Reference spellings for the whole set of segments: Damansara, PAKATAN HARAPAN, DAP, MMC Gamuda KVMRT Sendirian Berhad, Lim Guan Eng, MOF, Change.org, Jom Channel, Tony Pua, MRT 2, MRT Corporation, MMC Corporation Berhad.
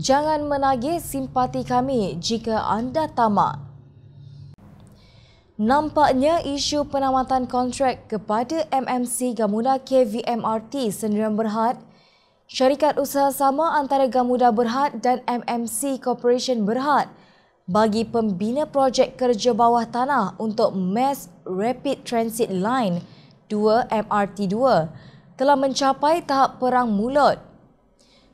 Jangan menagih simpati kami jika anda tamak. Nampaknya isu penamatan kontrak kepada MMC Gamuda KVMRT Sendirian Berhad, syarikat usaha sama antara Gamuda Berhad dan MMC Corporation Berhad bagi pembina projek kerja bawah tanah untuk Mass Rapid Transit Line 2 MRT 2 telah mencapai tahap perang mulut.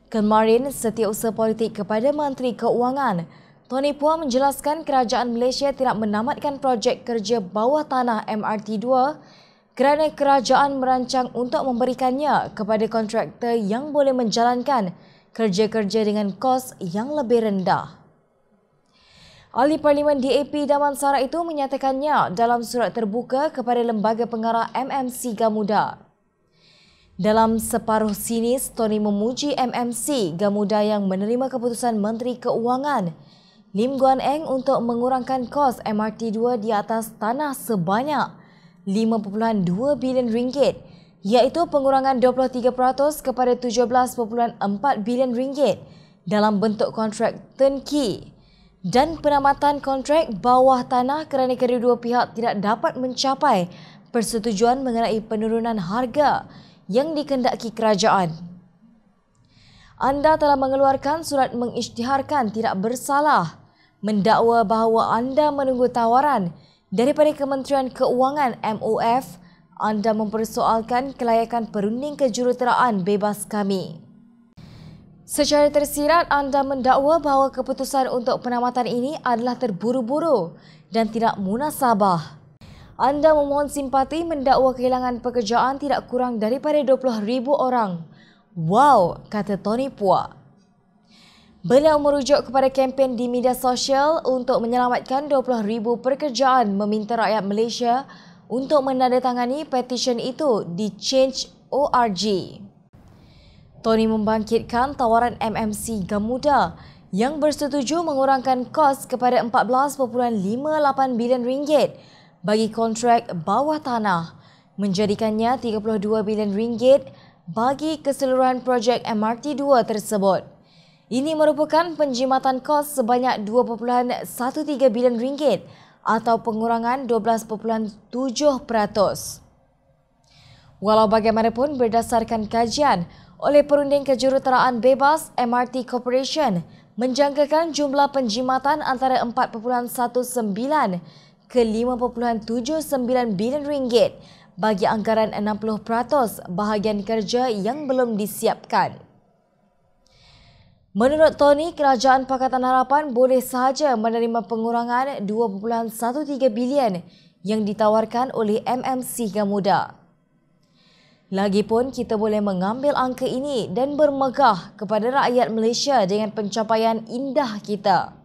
Kemarin, Setiausaha Politik kepada Menteri Keuangan Tony Pua menjelaskan kerajaan Malaysia tidak menamatkan projek kerja bawah tanah MRT 2 kerana kerajaan merancang untuk memberikannya kepada kontraktor yang boleh menjalankan kerja-kerja dengan kos yang lebih rendah. Ahli Parlimen DAP Damansara itu menyatakannya dalam surat terbuka kepada Lembaga Pengarah MMC Gamuda. Dalam separuh sinis, Tony memuji MMC Gamuda yang menerima keputusan Menteri Keuangan Lim Guan Eng untuk mengurangkan kos MRT 2 di atas tanah sebanyak 5.2 bilion ringgit, iaitu pengurangan 23% kepada 17.4 bilion ringgit dalam bentuk kontrak turnkey dan penamatan kontrak bawah tanah kerana kedua-dua pihak tidak dapat mencapai persetujuan mengenai penurunan harga yang dikendaki kerajaan. Anda telah mengeluarkan surat mengisytiharkan tidak bersalah, mendakwa bahawa anda menunggu tawaran daripada Kementerian Keuangan MOF. Anda mempersoalkan kelayakan perunding kejuruteraan bebas kami. Secara tersirat, anda mendakwa bahawa keputusan untuk penamatan ini adalah terburu-buru dan tidak munasabah. Anda memohon simpati mendakwa kehilangan pekerjaan tidak kurang daripada 20,000 orang. Wow, kata Tony Pua. Beliau merujuk kepada kempen di media sosial untuk menyelamatkan 20,000 pekerjaan meminta rakyat Malaysia untuk menandatangani petisyen itu di Change.org. Tony membangkitkan tawaran MMC Gamuda yang bersetuju mengurangkan kos kepada 14.58 bilion ringgit bagi kontrak bawah tanah, menjadikannya 32 bilion ringgit bagi keseluruhan projek MRT 2 tersebut. Ini merupakan penjimatan kos sebanyak 2.13 bilion ringgit atau pengurangan 12.7%. Walau bagaimanapun, berdasarkan kajian oleh Perunding Kejuruteraan Bebas, MRT Corporation menjangkakan jumlah penjimatan antara 4.19 ke 5.79 bilion ringgit bagi anggaran 60% bahagian kerja yang belum disiapkan. Menurut Tony, kerajaan Pakatan Harapan boleh sahaja menerima pengurangan 2.13 bilion yang ditawarkan oleh MMC Gamuda. Lagipun, kita boleh mengambil angka ini dan bermegah kepada rakyat Malaysia dengan pencapaian indah kita.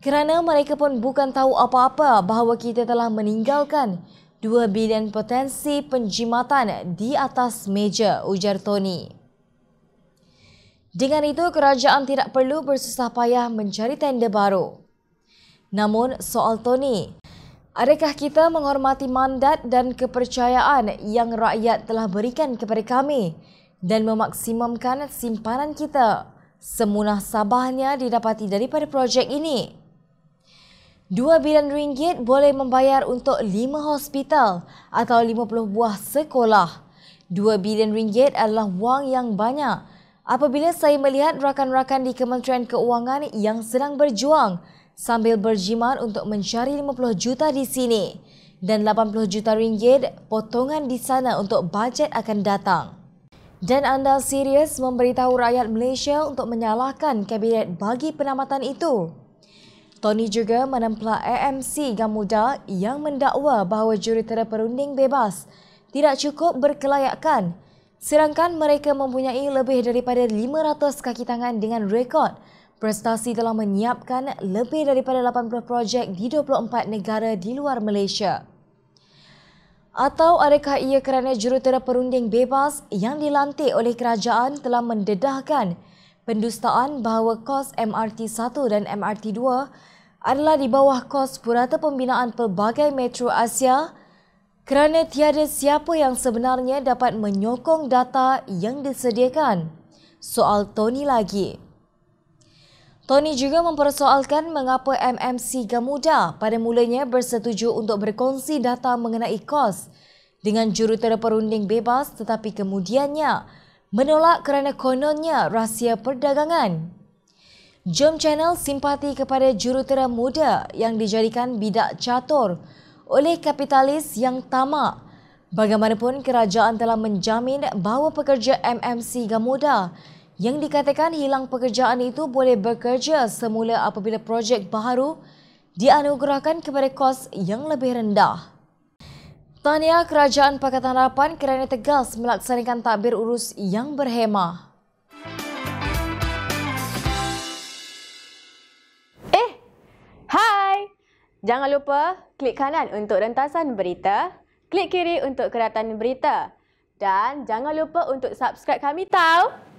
Kerana mereka pun bukan tahu apa-apa bahawa kita telah meninggalkan 2 bilion potensi penjimatan di atas meja, ujar Tony. Dengan itu, kerajaan tidak perlu bersusah payah mencari tender baru. Namun, soal Tony, adakah kita menghormati mandat dan kepercayaan yang rakyat telah berikan kepada kami dan memaksimumkan simpanan kita semunasabahnya didapati daripada projek ini? 2 bilion ringgit boleh membayar untuk 5 hospital atau 50 buah sekolah. 2 bilion ringgit adalah wang yang banyak. Apabila saya melihat rakan-rakan di Kementerian Keuangan yang sedang berjuang sambil berjimat untuk mencari 50 juta di sini dan 80 juta ringgit potongan di sana untuk bajet akan datang. Dan anda serius memberitahu rakyat Malaysia untuk menyalahkan kabinet bagi penamatan itu? Tony juga menempelak MMC Gamuda yang mendakwa bahawa jurutera perunding bebas tidak cukup berkelayakan, sedangkan mereka mempunyai lebih daripada 500 kaki tangan dengan rekod prestasi telah menyiapkan lebih daripada 80 projek di 24 negara di luar Malaysia. Atau adakah ia kerana jurutera perunding bebas yang dilantik oleh kerajaan telah mendedahkan pendustaan bahawa kos MRT 1 dan MRT 2 adalah di bawah kos purata pembinaan pelbagai metro Asia kerana tiada siapa yang sebenarnya dapat menyokong data yang disediakan? Soal Tony lagi. Tony juga mempersoalkan mengapa MMC Gamuda pada mulanya bersetuju untuk berkongsi data mengenai kos dengan jurutera perunding bebas tetapi kemudiannya menolak kerana kononnya rahsia perdagangan. Jom Channel simpati kepada jurutera muda yang dijadikan bidak catur oleh kapitalis yang tamak. Bagaimanapun, kerajaan telah menjamin bahawa pekerja MMC Gamuda yang dikatakan hilang pekerjaan itu boleh bekerja semula apabila projek baharu dianugerahkan kepada kos yang lebih rendah. Tahniah Kerajaan Pakatan Harapan kerana tegas melaksanakan tadbir urus yang berhemah. Jangan lupa klik kanan untuk rentasan berita, klik kiri untuk keratan berita dan jangan lupa untuk subscribe kami tau.